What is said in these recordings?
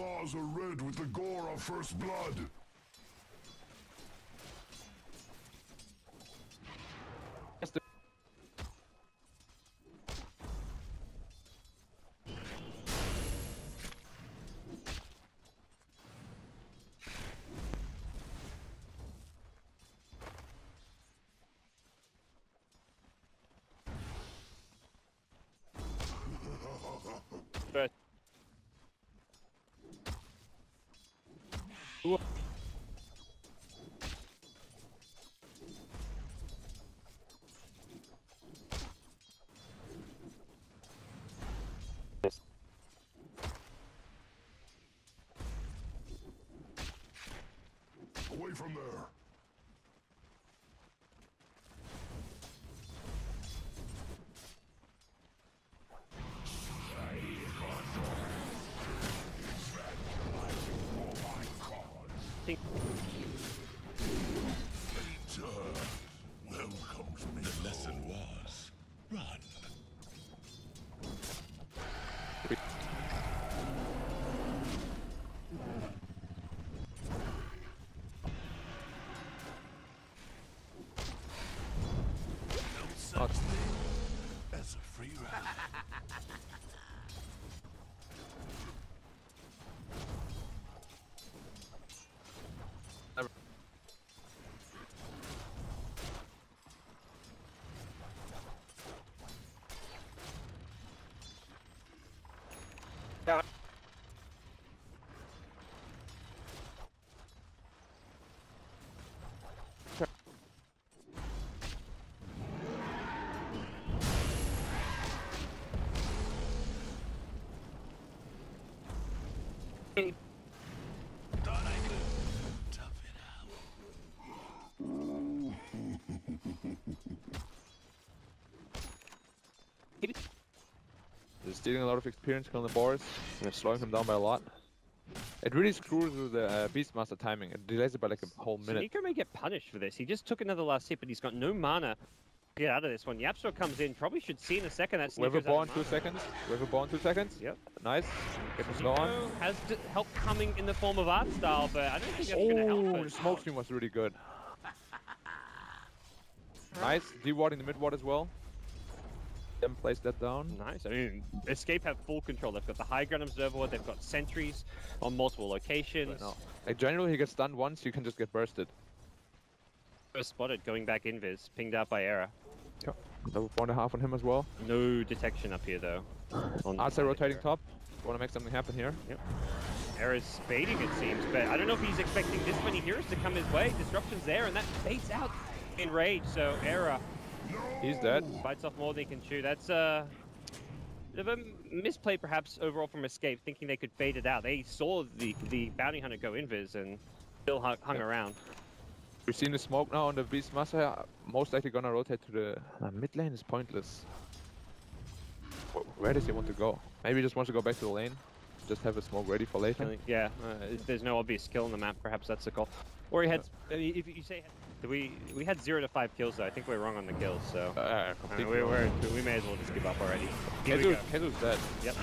claws are red with the gore of first blood. Away from there. That's a free ride. They're stealing a lot of experience on the boards, and slowing him down by a lot. It really screws with the Beastmaster timing. It delays it by like a whole minute. Sniko may get punished for this. He just took another last hit, but he's got no mana. Get out of this one. Yapzor comes in, probably should see in a second that Sniko's out of mana. Weaver born 2 seconds. Yep. Nice. Get him gone. Has help coming in the form of Artstyle, but I don't think that's going to help. Oh, the smoke stream was really good. Nice. D-ward in the mid-ward as well. Them place that down. Nice. I mean, Escape have full control. They've got the high ground observer. They've got sentries on multiple locations. No. Like generally, he gets stunned once. You can just get bursted. First spotted going back invis, pinged out by Era. Yep. Level 4.5 on him as well. No detection up here though. Outside rotating Era. Top. Want to make something happen here? Yep. Era's spading it seems, but I don't know if he's expecting this many heroes to come his way. Disruption's there, and that fades out in rage. So Era. He's dead. Bites off more than he can chew. That's a bit of a misplay perhaps overall from Escape, thinking they could fade it out. They saw the Bounty Hunter go invis and still hung around. We've seen the smoke now on the Beastmaster. Most likely gonna rotate to the mid lane is pointless. Where does he want to go? Maybe he just wants to go back to the lane. Just have a smoke ready for later. Yeah, there's no obvious kill on the map. Perhaps that's the call. Or he had. If you say we had 0 to 5 kills though. I think we're wrong on the kills. So we may as well just give up already. Kezu's dead. Yep.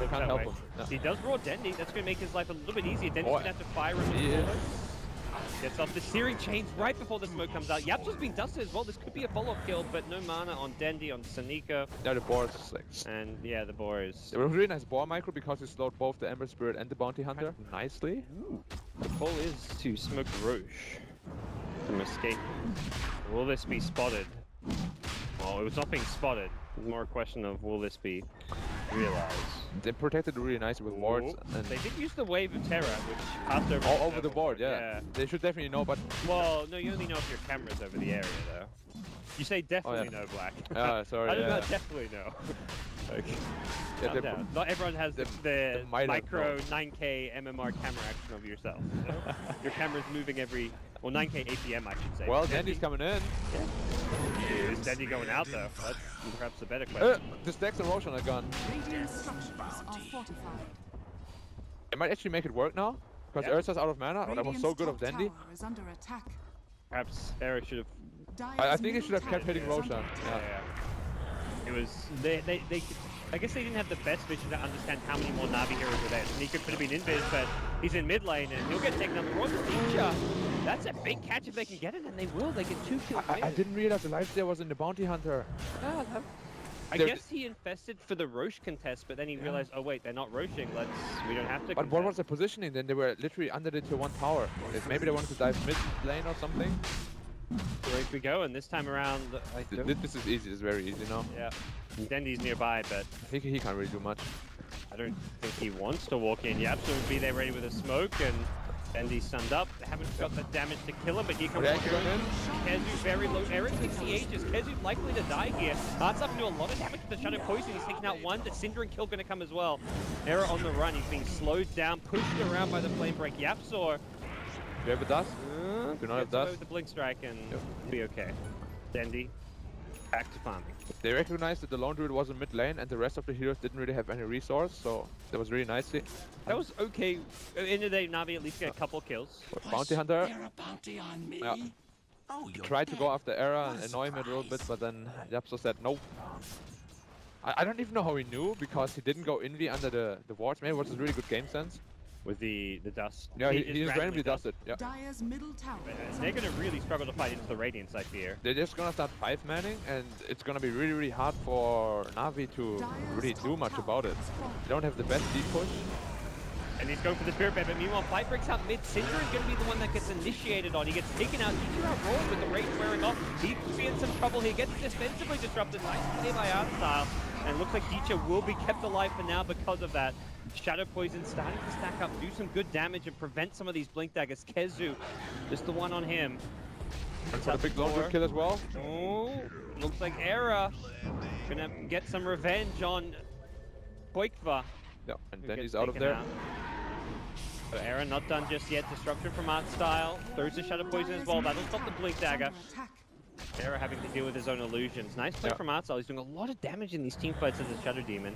They can't help him. No. He does roar Dendi. That's going to make his life a little bit easier. Dendi's going to have to fire him. Yeah. Gets off the searing chains right before the smoke comes out. Yapzor's been dusted as well. This could be a follow-up kill, but no mana on Dendi, on Synderen. No, the boar is like... And yeah, the boar is... It was a really nice boar micro because he slowed both the Ember Spirit and the Bounty Hunter nicely. Ooh. The call is to smoke Roche from Escape. Will this be spotted? Well, it was not being spotted. More a question of will this be realized. They protected really nicely with wards. And they did use the wave of terror, which passed over all over the board. Yeah, they should definitely know. But well, no, you only know if your camera's over the area, though. You say definitely know, Black. Sorry. I don't know. Definitely know. Okay. Yeah, not everyone has the micro 9K MMR camera action of yourself. So your camera's moving every, well, 9K APM I should say. Well, Dendi's coming in. Yeah. Is Dendi going out though? That's perhaps a better question. The stacks and Roshan are gone. They might actually make it work now because Ursa's out of mana. Oh, that was so good of Dendi. Perhaps Eric should have. I think he should have kept hitting Roshan. Yeah. It was they I guess they didn't have the best vision to understand how many more Na'vi heroes were there. Sniko could have been invis, but he's in mid lane and he'll get taken up on the feature. That's a big catch if they can get it, and they will. They get 2 kills. I didn't realize the Lifestealer was in the Bounty Hunter. Oh, I guess he infested for the Roche contest, but then he realized, oh wait, they're not Roching, we don't have to contest. But what was the positioning then? They were literally under the tier 1 tower. Maybe they wanted to dive mid lane or something? There we go, and this time around... This is easy, it's very easy now. Yeah, Dendi's nearby, but... I think he can't really do much. I don't think he wants to walk in. Yapzor would be there ready with a smoke, and... Dendi's sunned up. They haven't got the damage to kill him, but here comes Kezu, very low. Eric takes the ages. Kezu likely to die here. Arts up into a lot of damage with the Shadow Poison. He's taking out one. The Synderen kill going to come as well. Era on the run. He's being slowed down, pushed around by the Flame Break. Yapzor. Do you have a dust? Do not have dust. With the Blink Strike and be okay. Dendi, back to farming. They recognized that the Lone Druid was in mid lane and the rest of the heroes didn't really have any resource, so that was really nicely. That was okay. At the end of the day, Na'vi at least get a couple kills. Bounty Hunter. Bounty on me? Yeah. Oh, tried to go after Era and annoy him a little bit, but then Yapzor said nope. I don't even know how he knew, because he didn't go invi under the wards. Maybe it was a really good game sense. With the dust. Yeah, he just randomly dusted. Yeah. Dire's middle tower. They're going to really struggle to fight into the Radiance, I fear. They're just going to start 5-manning, and it's going to be really, really hard for Na'vi to really do much about it. They don't have the best deep push. And he's going for the Spirit Bed, but meanwhile, Fight breaks out mid. Synderen going to be the one that gets initiated on. He gets taken out. He's outroared with the rage wearing off. He could be in some trouble here. Gets defensively disrupted. Nice play by Artstyle. And it looks like Deecha will be kept alive for now because of that. Shadow Poison starting to stack up, do some good damage and prevent some of these Blink Daggers. Kezu, just the one on him. That's a big long kill as well. Oh, looks like Era gonna get some revenge on Koikva. Yeah, and then he's out of there. But Era not done just yet. Destruction from Artstyle. Throws the Shadow Poison as well. That'll stop the Blink Dagger. Era having to deal with his own illusions. Nice play from Artstyle. He's doing a lot of damage in these teamfights as a Shadow Demon.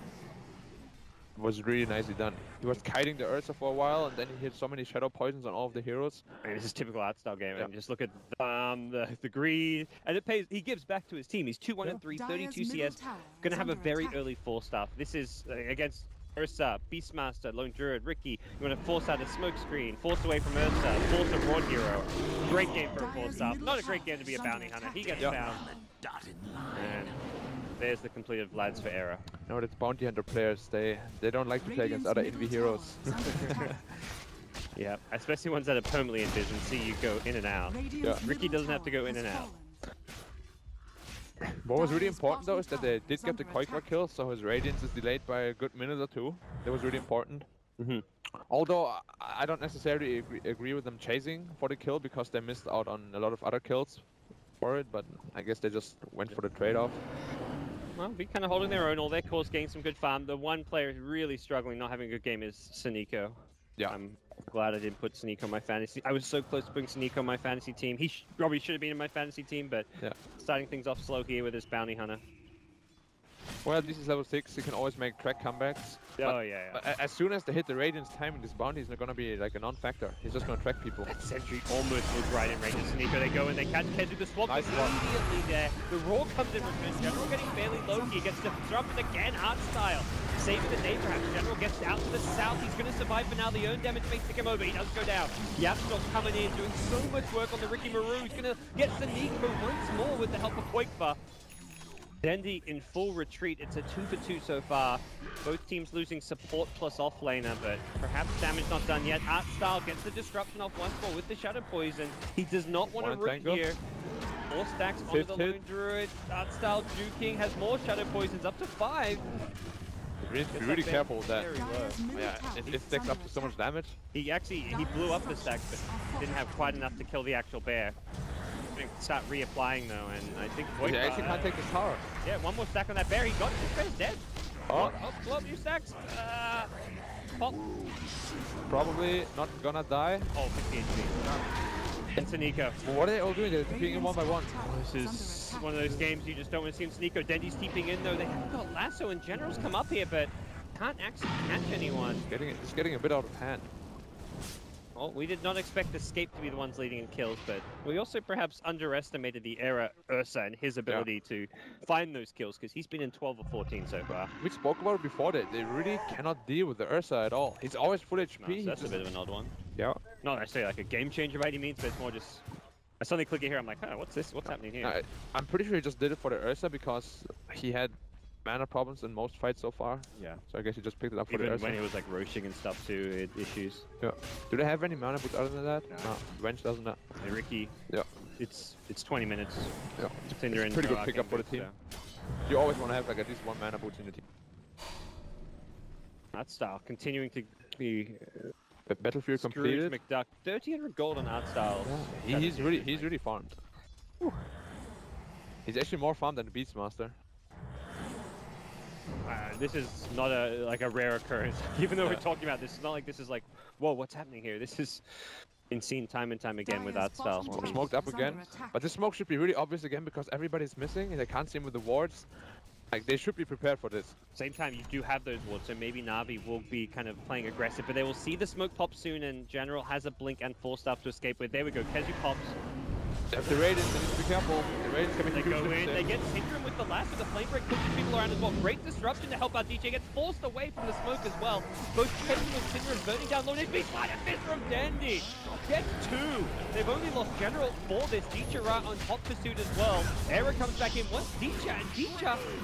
Was really nicely done. He was kiting the Ursa for a while, and then he hit so many Shadow Poisons on all of the heroes. I mean, this is typical Artstyle game. Yeah. I mean, just look at the greed, and it pays. He gives back to his team. He's 2-1-3, 32 CS. Gonna have a very early force staff. This is against Ursa, Beastmaster, Lone Druid, Ricky. You want to force out a smoke screen, force away from Ursa, force a broad hero. Great game for a force staff. Not a great game to be a bounty hunter. He gets found. And there's the completed Vlads for Era. No, that's Bounty Hunter players. They don't like to play against other envy heroes. Yeah, especially ones that are permanently envisioned. See you go in and out. Yeah. Ricky doesn't have to go in and out. What was really important though is that they did get the Koikva kill, so his Radiance is delayed by a good minute or two. That was really important. Although I don't necessarily agree with them chasing for the kill, because they missed out on a lot of other kills for it, but I guess they just went for the trade-off. Well, be kind of holding their own. All their cores gained some good farm. The one player really struggling, not having a good game, is Sniko. Yeah. I'm glad I didn't put Sniko on my fantasy. I was so close to putting Sniko on my fantasy team. He probably should have been in my fantasy team, but starting things off slow here with his Bounty Hunter. Well, this is level 6. You can always make track comebacks. Oh, but as soon as they hit the Radiance time, this Bounty is not going to be like a non-factor. He's just going to track people. That Sentry almost was right in range of Sniko. They go and they catch Kezu. The swap is immediately there. The Roar comes in return. General getting fairly low. He gets disrupted again. Artstyle saving the day perhaps. General gets out to the south. He's going to survive for now. The earn damage makes it come over. He does go down. Yapzor coming in, doing so much work on the Ricky Maru. He's going to get Sniko once more with the help of Koikva. Dendi in full retreat. It's a 2-for-2 so far. Both teams losing support plus offlaner, but perhaps damage not done yet. Artstyle gets the disruption off once more with the Shadow Poison. He does not want to root here. 4 stacks onto the Lone Druid. Artstyle juking, has more Shadow Poisons, up to 5. Be really careful with that. Yeah, it stacks up to so much damage. He actually, he blew up the stacks, but didn't have quite enough to kill the actual bear. Start reapplying though, and I think Void actually can't take his tower. Yeah, one more stack on that bear. He got it. This bear's dead. Oh, blow up your stacks. Pop. Probably not gonna die. Oh, 50 HP. And Sniko. Well, what are they all doing? They're TPing in 1 by 1. This is one of those games you just don't want to see him. Sniko. Dendi's TPing in though. They haven't got Lasso, and General's come up here, but can't actually catch anyone. It's getting a bit out of hand. Well, we did not expect Escape to be the ones leading in kills, but we also perhaps underestimated the Era Ursa and his ability to find those kills, because he's been in 12 or 14 so far. We spoke about it before that they really cannot deal with the Ursa at all. He's always full HP. No, so that's just a bit of an odd one. Yeah. Not necessarily like a game changer by any means, but it's more just... I suddenly click it here, I'm like, oh, what's this? What's happening here? I'm pretty sure he just did it for the Ursa because he had mana problems in most fights so far. Yeah. So I guess you just picked it up for the Ursa. When he was like roshing and stuff too, it issues. Yeah. Do they have any mana boots other than that? No. Venge doesn't. Hey, Ricky. Yeah. It's 20 minutes. Yeah. Synderen, it's pretty good pickup for the team. So. You always want to have like at least one mana boot in the team. Artstyle continuing to be the battlefield completed. McDuck, 1300 gold on Artstyle. Yeah. He's really farmed. Whew. He's actually more farmed than the Beastmaster. This is not a like a rare occurrence. Even though we're talking about this, it's not like this is like, whoa, what's happening here? This is been seen time and time again with Artstyle. Well, smoked up again, but this smoke should be really obvious again because everybody's missing and they can't see him with the wards. Like they should be prepared for this. Same time, you do have those wards, so maybe Na'vi will be kind of playing aggressive, but they will see the smoke pop soon. And General has a blink and four stuff to escape with. There we go, Kezu pops. If the Raiders, they need to be careful. The Raiders coming to go in. They get Synderen with the last of the flame break, pushing people around as well. Great disruption to help out DJ. Gets forced away from the smoke as well. Both Kezu and Synderen burning down low. It's been quite a miss from Dendi. Gets two. They've only lost General for this. DJ right on top pursuit as well. Era comes back in. Once DJ,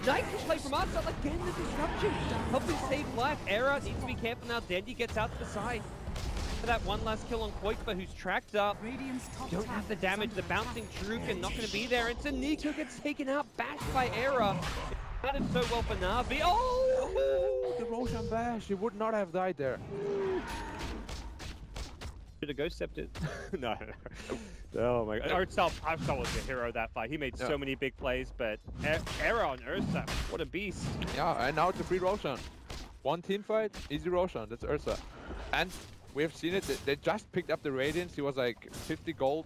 nice play from Artstyle again. The disruption helping save life. Era needs to be careful now. Dendi gets out to the side. For that one last kill on Koikva, who's tracked up. Don't have the damage. The bouncing Druken not going to be there. And Sniko gets taken out, bashed by Era. That is so well for Na'vi. Oh! The Roshan bash. He would not have died there. Should have ghost-stepped it. No. Oh my god. Artstyle was the hero that fight. He made so many big plays, but Era on Ursa. What a beast. Yeah, and now it's a free Roshan. One team fight, easy Roshan. That's Ursa. And we have seen it, they just picked up the Radiance, he was like 50 gold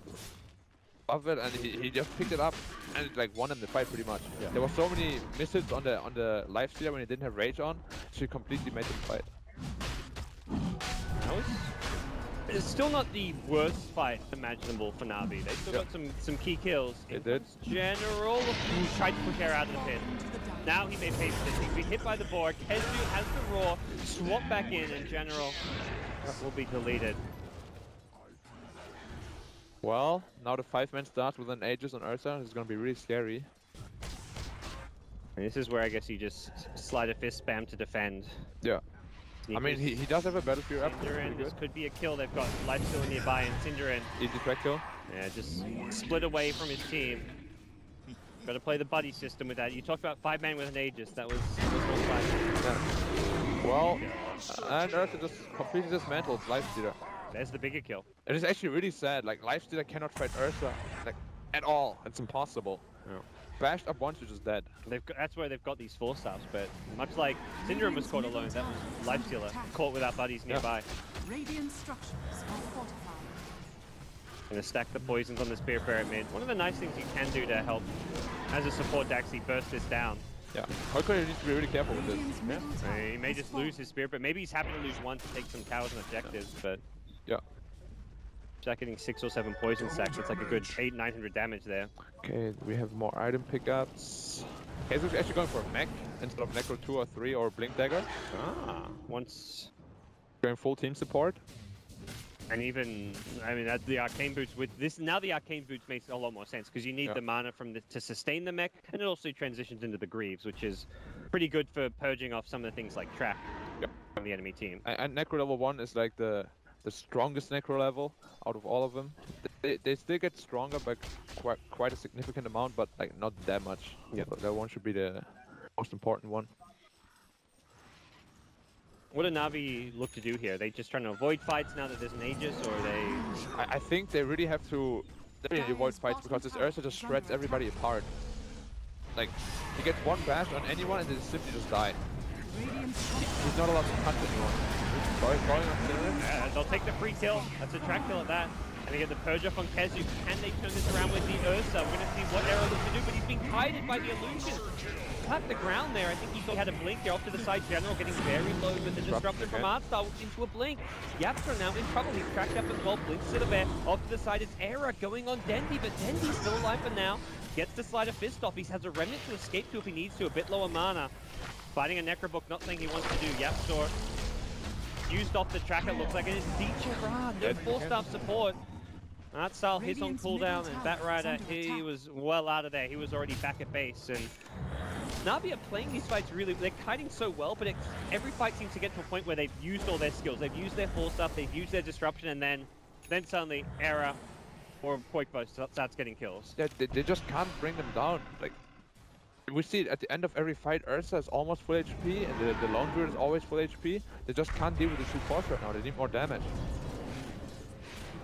above it, and he just picked it up and it like won him the fight pretty much. Yeah. There were so many misses on the Lifestealer when he didn't have Rage on, she completely made him fight. It's still not the worst fight imaginable for Na'vi. They still got some key kills. It did. General who tried to push Air out of the pit. Now he may pay for this. He's been hit by the boar. Kezu has the roar, swap back in, and General will be deleted. Well, now the 5-man starts with an Aegis on Ursa. It's going to be really scary. And this is where I guess you just slide a fist spam to defend. Yeah. I mean, he does have a battlefield up. Synderen, this could be a kill. They've got life still nearby, and Synderen. Easy track kill. Yeah, just split away from his team. Got to play the buddy system with that. You talked about 5-man with an Aegis. That was all fun. Yeah. Well, and Ursa just completely dismantled Lifestealer. There's the bigger kill. It is actually really sad. Like, Lifestealer cannot fight Ursa like at all. It's impossible. Yeah. Bashed up once, you're just dead. That's why they've got these 4-stars, but much like Synderen was caught alone, that was Lifestealer, caught with our buddies nearby. Radiant structures are fortified. Gonna stack the poisons on the Spiritbearer mid. One of the nice things you can do to help as a support to actually burst this down. Yeah, Koikva needs to be really careful with this. Yeah. He may just lose his Spirit, but maybe he's happy to lose one to take some towers and objectives, but... Yeah. Jack getting 6 or 7 poison sacks, it's like a good 800-900 damage there. Okay, we have more item pickups. Kezu's actually going for mech instead of Necro 2 or 3 or Blink Dagger. Ah, once... Going full team support. And even, I mean, the Arcane Boots with this, now the Arcane Boots makes a lot more sense because you need the mana from to sustain the mech, and it also transitions into the Greaves, which is pretty good for purging off some of the things like Trap from the enemy team. And Necro level 1 is like the strongest Necro level out of all of them. They still get stronger by quite a significant amount, but like not that much. Yeah, but that one should be the most important one. What do Na'vi look to do here? Are they just trying to avoid fights now that there's an Aegis, or are they... I think they really have to avoid fights because this Ursa just shreds everybody apart. Like, he gets one bash on anyone and they simply just die. He's not allowed to punch anyone. They'll take the free kill. That's a track kill at that. And they get the purge up on Kezu. Can they turn this around with the Ursa? We're going to see what Arrow looks to do, but he's being guided by the illusion. tapped the ground there. I think he had a blink there off to the side. General getting very low with the disruptor from Artstyle, which into a blink. Yapzor now in trouble. He's cracked up as well. Blinks it a bit. Off to the side, it's Era going on Dendi, but Dendi's still alive for now. Gets the slider fist off. He has a remnant to escape to if he needs to. A bit lower mana. Fighting a Necrobook, not something he wants to do. Yapzor used off the tracker, it looks like it is. Deechara, no 4-star support. Artstyle, his on cooldown, and Batrider, he was well out of there. He was already back at base, and Na'vi are playing these fights really, they're kiting so well, but every fight seems to get to a point where they've used all their skills. They've used their 4-star, they've used their disruption, and then suddenly Era or Koikva starts getting kills. They just can't bring them down. Like, we see it at the end of every fight, Ursa is almost full HP, and the Lone Druid is always full HP. They just can't deal with the supports right now, they need more damage.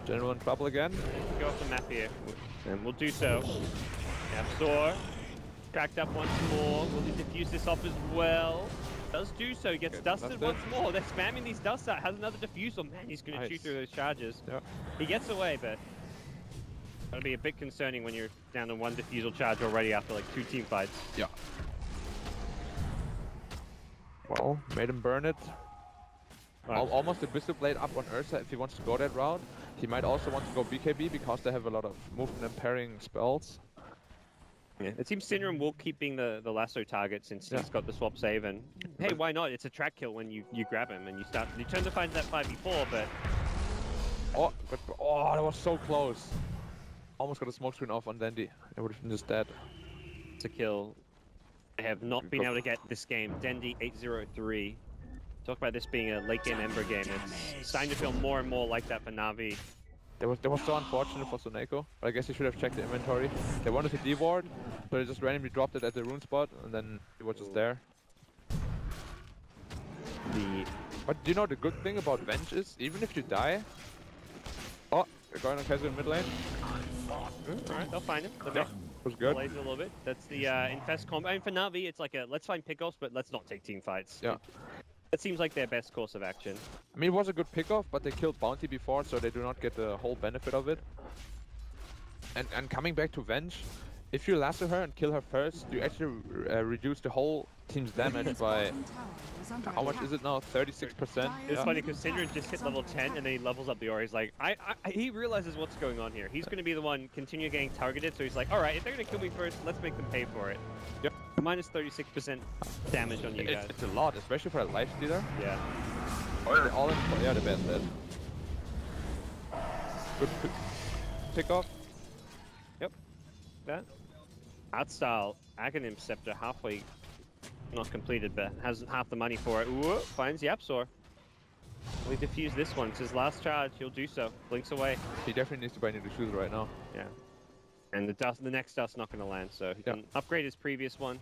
General in trouble again. Let's go off the map here, and we'll do so. Yapzor, cracked up once more. Will he defuse this off as well? Does do so, gets dusted once more. They're spamming these dusts out, has another defusal. Man, he's gonna shoot through those charges. Yep. He gets away, but that'll be a bit concerning when you're down to one defusal charge already after like 2 team fights. Yeah. Well, made him burn it. Right. Almost a Whistle Blade up on Ursa if he wants to go that route. He might also want to go BKB because they have a lot of movement and parrying spells. Yeah, it seems Synderen will keep being the lasso target since he's got the swap save, and hey, why not? It's a track kill when you grab him and you turn to find that 5v4, but oh, that was so close. Almost got a smoke screen off on Dendi. It would have been just dead. It's a kill. I have not been able to get this game. Dendi 803. Talk about this being a late game Ember game. It's starting to feel more and more like that for Na'vi. That was so unfortunate for Soneko. I guess he should have checked the inventory. They wanted to D-ward, but he just randomly dropped it at the rune spot, and then it was just there. But do you know the good thing about Venge is, even if you die... Oh, they're going on Kezu in mid lane. Alright, they'll find him. Yeah, was good. Delays a little bit. That's the Infest combo. And for Na'vi, it's like a let's find pickoffs, but let's not take team fights. Yeah. That seems like their best course of action. I mean, it was a good pick-off, but they killed Bounty before, so they do not get the whole benefit of it. And coming back to Venge, if you lasso her and kill her first, you actually reduce the whole team's damage by... How much is it now? 36%? It's funny because Synderen just hit level 10 and then he levels up the aura. He's like, he realizes what's going on here. He's going to be the one continue getting targeted, so he's like, alright, if they're going to kill me first, let's make them pay for it. Yep. Minus 36% damage on you guys. It's a lot, especially for a Lifestealer. Yeah. They're all in, yeah, the best then. Good pick off. Yep. That. Artstyle, Aghanim Scepter, halfway, not completed, but hasn't half the money for it. Ooh, finds Yapzor. Will he defuse this one? It's his last charge, he'll do so. Blinks away. He definitely needs to buy new defuse right now. Yeah. And the next dust's not going to land, so he can upgrade his previous one.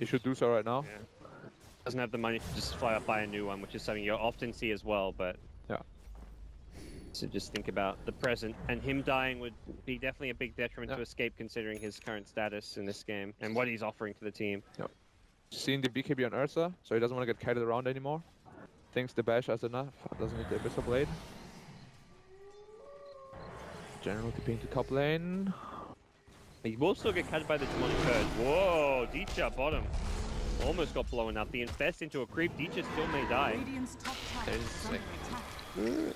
He should do so right now. Yeah. Doesn't have the money to just fly up buy a new one, which is something you'll often see as well, but... Yeah. So just think about the present, and him dying would be definitely a big detriment to Escape considering his current status in this game, and what he's offering to the team. Yeah. Seeing the BKB on Ursa, so he doesn't want to get carried around anymore. Thinks the bash is enough, doesn't need the Abyssal Blade. General TPing to top lane. He will still get cut by the demonic bird. Whoa, Deecha bottom. Almost got blown up. The Infest into a creep. Deecha still may die.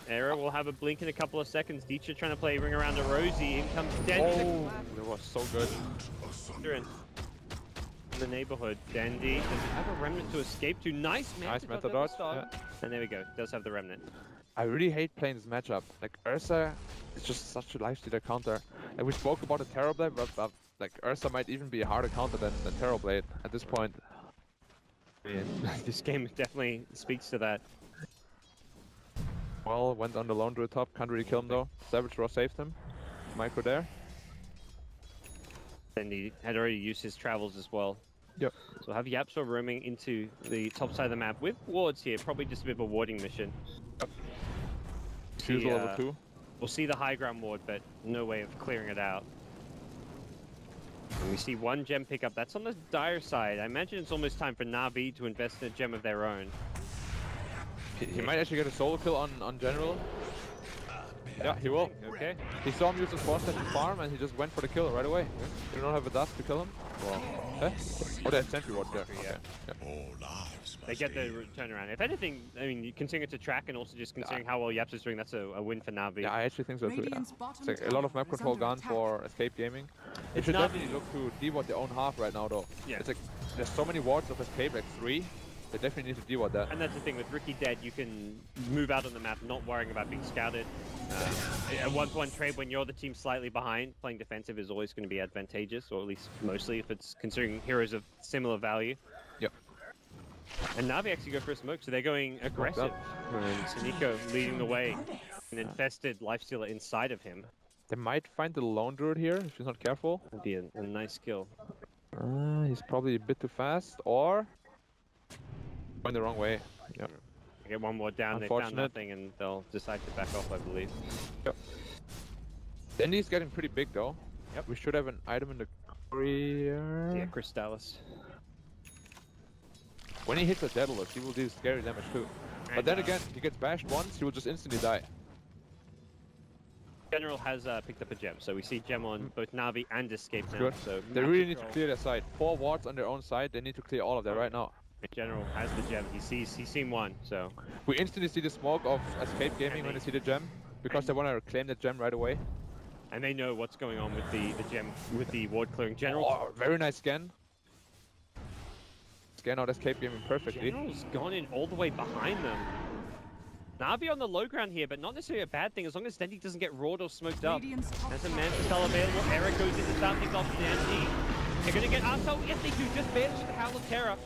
Era will have a blink in a couple of seconds. Deecha trying to play Ring Around a Rosie. In comes Dendi. Oh, that was so good. In the neighborhood. Dendi. Does it have a remnant to escape to? Nice method dodge. Yeah. And there we go. Does have the remnant. I really hate playing this matchup. Like, Ursa is just such a Lifestealer counter. And we spoke about the Terrorblade, but like, Ursa might even be a harder counter than the Terrorblade at this point. Yeah, this game definitely speaks to that. Well, went on the Lone Druid top, can't really kill him though. Savage Raw saved him. Micro there. And he had already used his travels as well. Yep. So have Yapzor roaming into the top side of the map with wards here, probably just a bit of a warding mission. Yep. The, level 2. We'll see the high ground ward, but no way of clearing it out. And we see one gem pickup. That's on the dire side. I imagine it's almost time for Na'vi to invest in a gem of their own. He might actually get a solo kill on General. Yeah, he will. Okay. He saw him use his force to farm and he just went for the kill right away. You don't have a dash to kill him? Well, okay. Oh, they have sentry ward there. Okay. Yeah. They get the turnaround. If anything, I mean, continuing to track and also just considering how well Yapzor is doing, that's a win for Na'Vi. Yeah, I actually think so too. Yeah. It's like a lot of map control gone for Escape Gaming. It should definitely look to deward their own half right now though. Yeah. It's like, there's so many wards of Escape, like 3. They definitely need to deal with that. And that's the thing, with Ricky dead, you can move out on the map, not worrying about being scouted. A 1-1 trade when you're the team slightly behind, playing defensive is always going to be advantageous, or at least mostly if it's considering heroes of similar value. Yep. And Na'Vi actually go for a smoke, so they're going aggressive. And Sniko leading the way, an infested Lifestealer inside of him. They might find the Lone Druid here, if she's not careful. That'd be a nice kill. He's probably a bit too fast, or... going the wrong way. Yep. Get one more down, they found nothing, and they'll decide to back off, I believe. Yep. Dendi's getting pretty big, though. Yep. We should have an item in the career. Yeah, Crystallis. When he hits a Daedalus, he will do scary damage, too. And but then again, he gets bashed once, he will just instantly die. General has picked up a gem, so we see gem on both Na'Vi and Escape now. Good. So they really need to clear their side. 4 wards on their own side, they need to clear all of that right now. General has the gem, he's seen one, so... We instantly see the smoke of Escape Gaming when they see the gem, because they want to claim that gem right away. And they know what's going on with the gem, with the ward clearing. General... Oh, very nice scan. Scan out Escape Gaming perfectly. General's gone in all the way behind them. Na'Vi on the low ground here, but not necessarily a bad thing, as long as Dendi doesn't get roared or smoked up. There's a man for Sal available, Era goes in to start things off Dendi. They're going to get Artstyle, yes they do, just manage to Howl of Terror.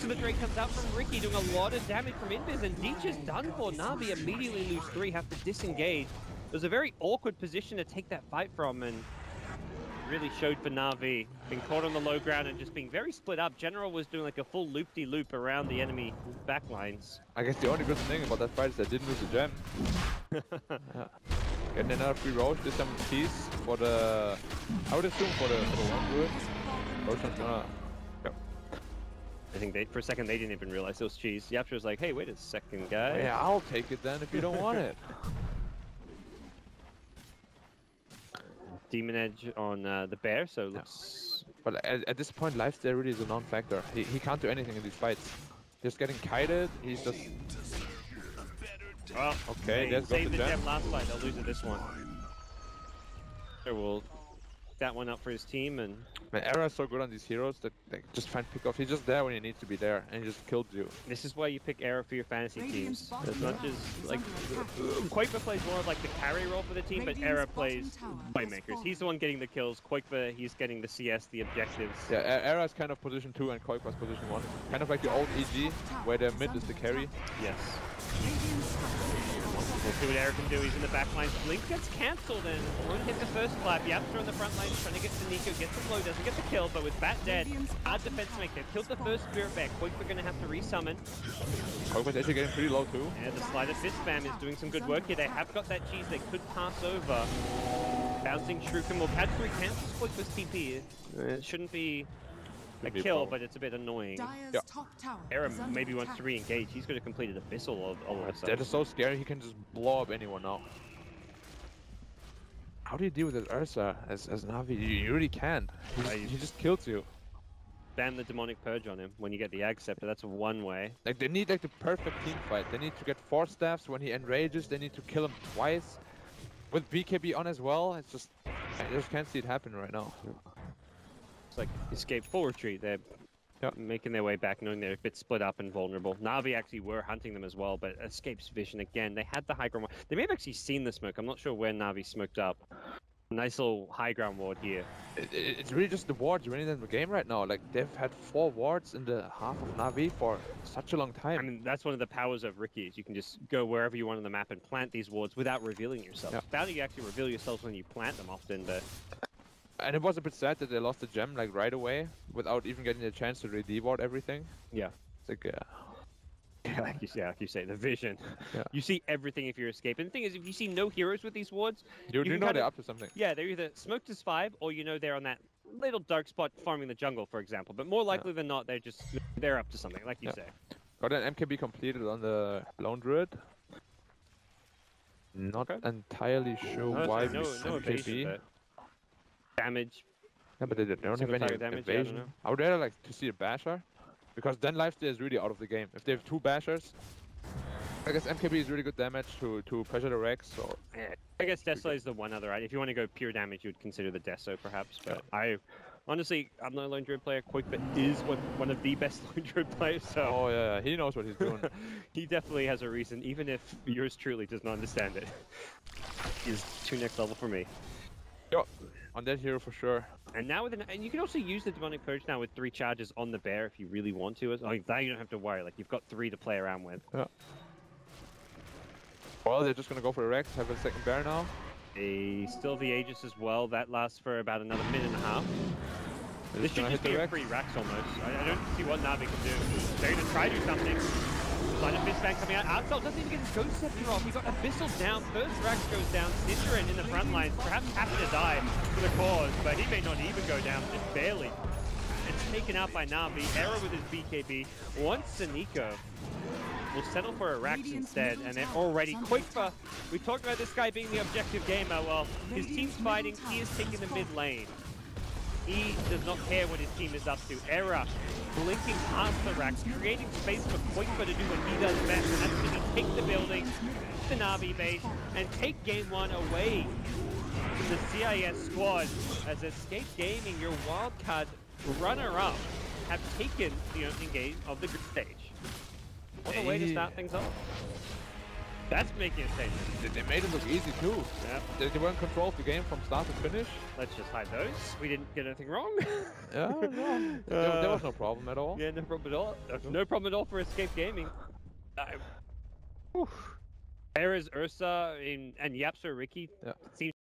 So the Drake comes out from Ricky, doing a lot of damage from Invis, and Deech is done for. Na'Vi immediately lose 3, have to disengage. It was a very awkward position to take that fight from, and really showed for Na'Vi. Being caught on the low ground and just being very split up. General was doing like a full loop-de-loop around the enemy backlines. I guess the only good thing about that fight is they didn't lose a gem. Getting another free roach, this time with keys for the... I would assume for the one good. Roshan's gonna... I think they, for a second, they didn't even realize it was cheese. Yapzor was like, hey, wait a second, guys. Oh, yeah, I'll take it then if you don't want it. Demon Edge on the bear, so looks... But at this point, Lifestealer really is a non-factor. He can't do anything in these fights. Just getting kited, he's just... Well, okay, there's got the gem last fight, they'll lose it this one. So we'll... that one up for his team, and... Man, Era is so good on these heroes that they just find pickoffs. He's just there when he needs to be there, and he just killed you. This is why you pick Era for your fantasy teams. As much as, like, Koikva plays more of, like, the carry role for the team, but Era plays playmakers. He's the one getting the kills. Koikva, he's getting the CS, the objectives. Yeah, Era's kind of position 2 and Koikva's position 1. Kind of like the old EG, where their mid is the carry. Yes. We'll see what Era can do, he's in the back line. Blink gets cancelled and won't hit the first clap. Yapzor in the front lane trying to get Synderen, gets the blow, doesn't get the kill, but with Bat dead, hard defense make. They've killed the first Spirit Bear. Koikva going to have to resummon. Koikva's actually getting pretty low too. Yeah, the Slider Fist spam is doing some good work here. They have got that cheese they could pass over. Bouncing Shuriken will patch 3 cancels Koikva's TP. It shouldn't be... a kill, but it's a bit annoying. Yeah. Era maybe wants to re-engage. He's going to complete an Abyssal all of a sudden. That is so scary. He can just blow up anyone now. How do you deal with that Ursa as Na'Vi? You really can. He just kills you. Ban the Demonic Purge on him when you get the Ag Scepter. That's one way. Like they need like the perfect team fight. They need to get 4 staffs when he enrages. They need to kill him twice. With BKB on as well, it's just... I just can't see it happen right now. Like Escape full retreat, they're making their way back knowing they're a bit split up and vulnerable. Na'Vi actually were hunting them as well, but Escape's vision again, they had the high ground. They may have actually seen the smoke, I'm not sure where Na'Vi smoked up. Nice little high ground ward here. It's really just the wards winning them the game right now. Like they've had 4 wards in the half of Na'Vi for such a long time. I mean, that's one of the powers of Ricky is you can just go wherever you want on the map and plant these wards without revealing yourself. Yeah. Bounty you actually reveal yourselves when you plant them often, but... And it was a bit sad that they lost the gem like right away without even getting a chance to re-deward everything. Yeah. It's like, like you say, the vision. Yeah. You see everything if you're escaping. The thing is, if you see no heroes with these wards... You know they're up to something. Yeah, they're either smoked as 5 or you know they're on that little dark spot farming the jungle, for example. But more likely than not, they're up to something, like you say. Got an MKB completed on the Lone Druid. Not entirely sure why we sent KB. Damage. Yeah, but they don't have any damage, invasion. Yeah, I would rather like to see a basher, because then Lifestealer is really out of the game. If they have two bashers, I guess MKB is really good damage to pressure the Rex, so... I guess Deso is the one other, right? If you want to go pure damage, you would consider the Deso, perhaps, but yeah. I... Honestly, I'm not a Lone Druid player. Koikva is one of the best Lone Druid players, so... Oh yeah, he knows what he's doing. He definitely has a reason, even if yours truly does not understand it. He's too next level for me. Yo, on that hero for sure. And now with an... And you can also use the Demonic Purge now with 3 charges on the bear if you really want to. Like, that you don't have to worry, like, you've got 3 to play around with. Yeah. Well, they're just gonna go for the Rex, have a second bear now. Still the Aegis as well, that lasts for about another minute and a half. This should just be a free Rex almost. I don't see what Na'vi can do. They're gonna try to do something. Sign of Fistbank coming out. Artstyle doesn't even get his Ghost Scepter off. He got Abyssal down, first Rex goes down. Synderen in the front lines, perhaps happy to die for the cause, but he may not even go down, just barely. It's taken out by Na'vi. Era with his BKB. Once Sniko will settle for a Rex instead, and they're already Koikva. We talked about this guy being the objective gamer. Well, his team's fighting, he is taking the mid lane. He does not care what his team is up to. Era blinking past the Rex, creating space for Koikva to do what he does best, and that's going to take the building, the Na'vi base, and take game one away from the CIS squad as Escape Gaming, your wildcard runner-up, have taken the opening game of the group stage. What a way to start things off. That's making a statement. They made it look easy too. Yeah. They weren't controlled the game from start to finish. Let's just hide those. We didn't get anything wrong. Yeah, no. There was no problem at all. Yeah, no problem at all. No problem at all for Escape Gaming. Era's Ursa and Yapzor Ricky seems